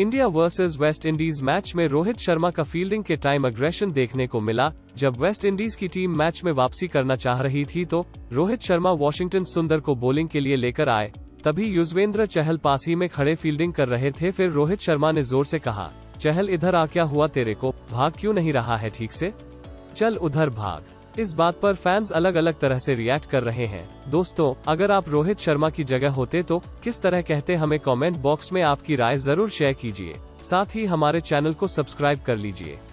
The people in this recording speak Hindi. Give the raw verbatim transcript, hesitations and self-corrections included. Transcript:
India versus West Indies match में रोहित शर्मा का फील्डिंग के टाइम अग्रेशन देखने को मिला। जब वेस्ट इंडीज की टीम मैच में वापसी करना चाह रही थी तो रोहित शर्मा वॉशिंगटन सुंदर को बॉलिंग के लिए लेकर आए। तभी युज्वेंद्र चहल पास ही में खड़े फील्डिंग कर रहे थे। फिर रोहित शर्मा ने जोर से कहा, चहल इधर आ, क्या हुआ तेरे को, भाग क्यों नहीं रहा है ठीक से, चल उधर भाग। इस बात पर फैंस अलग अलग तरह से रिएक्ट कर रहे हैं। दोस्तों, अगर आप रोहित शर्मा की जगह होते तो किस तरह कहते, हमें कमेंट बॉक्स में आपकी राय जरूर शेयर कीजिए। साथ ही हमारे चैनल को सब्सक्राइब कर लीजिए।